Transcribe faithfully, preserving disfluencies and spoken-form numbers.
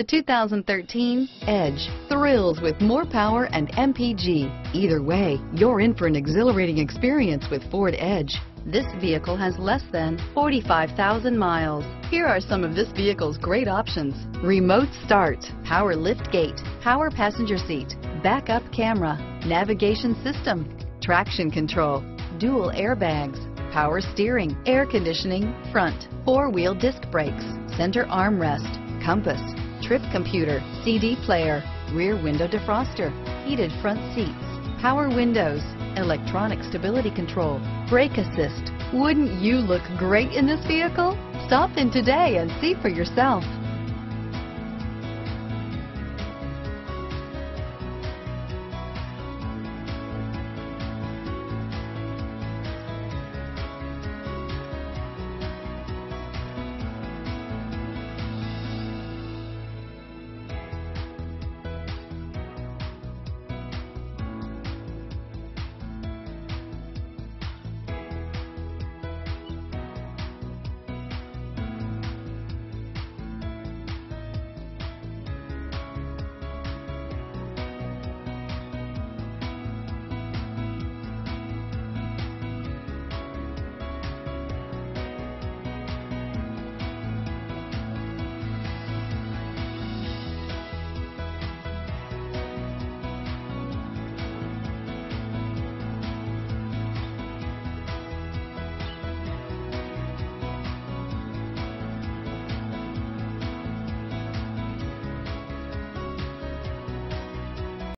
The two thousand thirteen Edge thrills with more power and M P G. Either way, you're in for an exhilarating experience with Ford Edge. This vehicle has less than forty-five thousand miles. Here are some of this vehicle's great options: remote start, power lift gate, power passenger seat, backup camera, navigation system, traction control, dual airbags, power steering, air conditioning, front, four-wheel disc brakes, center armrest, compass, trip computer, C D player, rear window defroster, heated front seats, power windows, electronic stability control, brake assist. Wouldn't you look great in this vehicle? Stop in today and see for yourself.